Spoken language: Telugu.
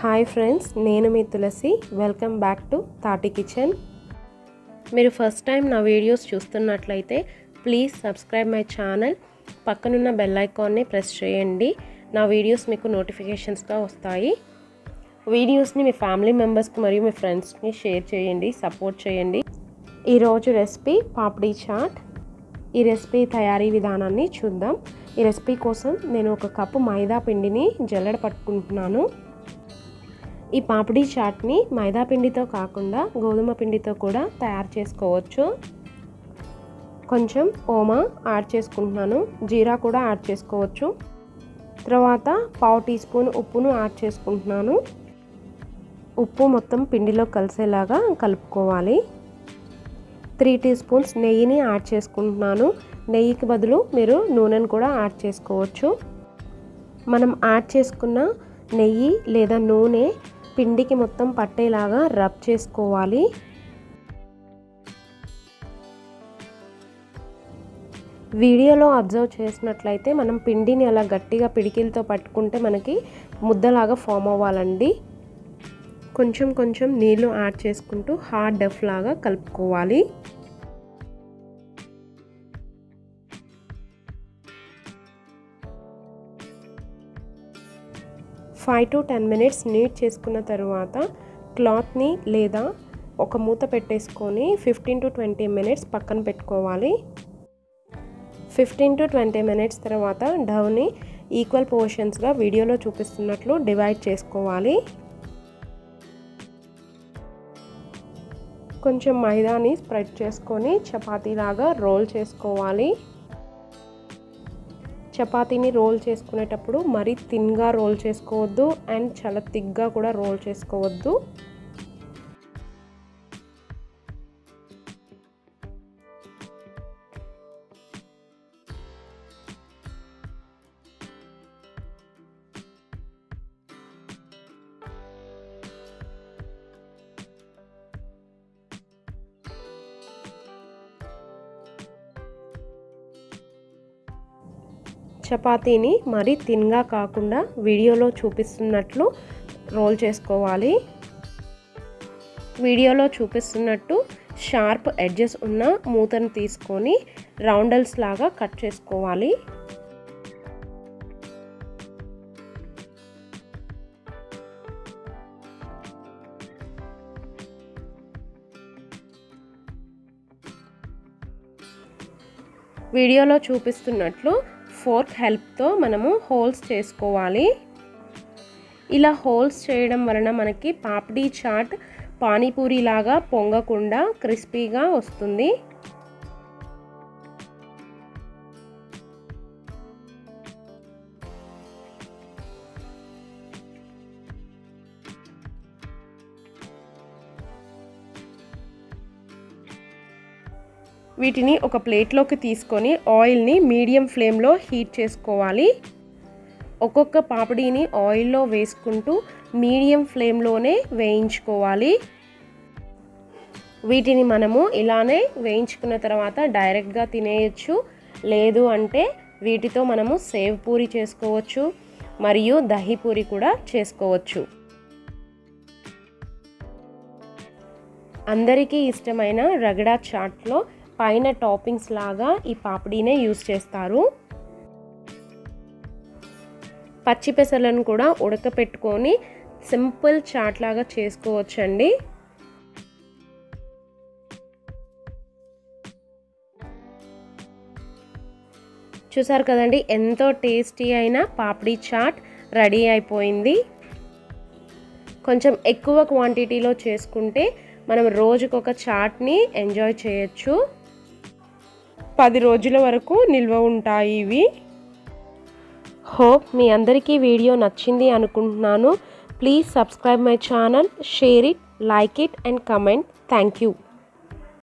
हाई फ्रेंड्स नेनु मी तुलसी welcome back to Thati kitchen. मेरे फर्स्ट टाइम ना वीडियोस चूस्तुन्नट्लयिते प्लीज़ सब्सक्राइब माय चैनल पक्कनुन्न बेल आइकॉन नी प्रेस चेयंडी। ना वीडियोस मीकु नोटिफिकेशन्स गा वस्तायी। वीडियोस नी मी फैमिली मेंबर्स की मरियु मी फ्रेंड्स की शेर चेयंडी सपोर्ट चेयंडी। ई रोजु रेसिपी पापड़ी चाट। ई रेसिपी तयारी विधानान्नि चूद्दाम। ई रेसिपी कोसम नेनु ओक कप्पु मैदा पिंडिनि जल्लेड पट्टुकुंటున్నాను। ఈ పాపడి చాట్ని మైదా పిండితో కాకుండా గోధుమ పిండితో కూడా తయారు చేసుకోవచ్చు। కొంచెం ఓమా యాడ్ చేసుకుంటున్నాను, జీరా కూడా యాడ్ చేసుకోవచ్చు। తర్వాత 1/2 టీ స్పూన్ ఉప్పును యాడ్ చేసుకుంటున్నాను। ఉప్పు మొత్తం పిండిలో కలిసేలాగా కలుపుకోవాలి। 3 టీ స్పూన్స్ నెయ్యిని యాడ్ చేసుకుంటున్నాను। నెయ్యికి బదులు మీరు నూనెను కూడా యాడ్ చేసుకోవచ్చు। మనం యాడ్ చేసుకున్న నెయ్యి లేదా నూనె పిండికి మొత్తం పట్టేలాగా రబ్ చేసుకోవాలి। వీడియోలో అబ్జర్వ్ చేసినట్లయితే మనం పిండిని అలా గట్టిగా పిడికిలతో పట్టుకుంటే మనకి ముద్దలాగా ఫామ్ అవ్వాలండి। కొంచెం కొంచెం నీళ్లు యాడ్ చేసుకుంటూ హార్డ్ డఫ్ లాగా కలుపుకోవాలి। फाइव टू 10 मिनट्स नीट चेसुकुन्न तरुवाता क्लॉथ नी लेदा ओक मूत पेट्टेसुकोनी 15 to 20 मिनट्स पक्कन पेट्टुकोवाली। 15 to 20 मिनट्स तरुवाता डव नी ईक्वल पोर्शन्स गा वीडियोलो चूपिस्तुन्नट्लु डिवाइड चेसुकोवाली। कोंचेम मैदानी स्प्रेड चेसुकोनी चपाती लागा रोल चेसुकोवाली। చపాతీని రోల్ చేసుకునేటప్పుడు మరీ తిన్గా రోల్ చేసుకోవద్దు అండ్ చాలా తిగ్గా కూడా రోల్ చేసుకోవద్దు। చపాతీని మరీ తిన్గా కాకుండా వీడియోలో చూపిస్తున్నట్లు రోల్ చేసుకోవాలి। వీడియోలో చూపిస్తున్నట్టు షార్ప్ ఎడ్జెస్ ఉన్న మూతను తీసుకొని రౌండల్స్ లాగా కట్ చేసుకోవాలి। వీడియోలో చూపిస్తున్నట్లు फोर्क हेल्प तो मनमु होल्स चेसुकोवाली। इला होल्स चेयडम वलन मनकी पापड़ी चाट पानीपूरी लागा पोंगकुंडा क्रिस्पीगा वस्तुंदी। వీటిని ఒక ప్లేట్ లోకి తీసుకొని ఆయిల్ ని మీడియం ఫ్లేమ్ లో హీట్ చేసుకోవాలి। ఒక్కొక్క పాపడిని ఆయిల్ లో వేసుకుంటూ మీడియం ఫ్లేమ్ లోనే వేయించుకోవాలి। వీటిని మనము ఇలానే వేయించుకున్న తర్వాత డైరెక్ట్ గా తినేయొచ్చు, లేదు అంటే వీటితో మనము సేవ్ పూరి చేసుకోవచ్చు మరియు దహి పూరి కూడా చేసుకోవచ్చు। అందరికీ ఇష్టమైన రగడ చాట్ లో పైన టాపింగ్స్ లాగా ఈ పాపడినే యూస్ చేస్తారు। పచ్చి పెసర్లను కూడా ఉడకపెట్టుకొని సింపుల్ చాట్ లాగా చేసుకోవచ్చండి। చూసారు కదండి, ఎంతో టేస్టీ అయిన పాపడి చాట్ రెడీ అయిపోయింది। కొంచెం ఎక్కువ క్వాంటిటీలో చేసుకుంటే మనం రోజుకొక చాట్ని ఎంజాయ్ చేయొచ్చు। 10 రోజుల వరకు నిల్వ ఉంటాయి ఇవి। హోప్ మీ అందరికీ వీడియో నచ్చింది అనుకుంటున్నాను। Please subscribe my channel, share it, like it and comment. Thank you.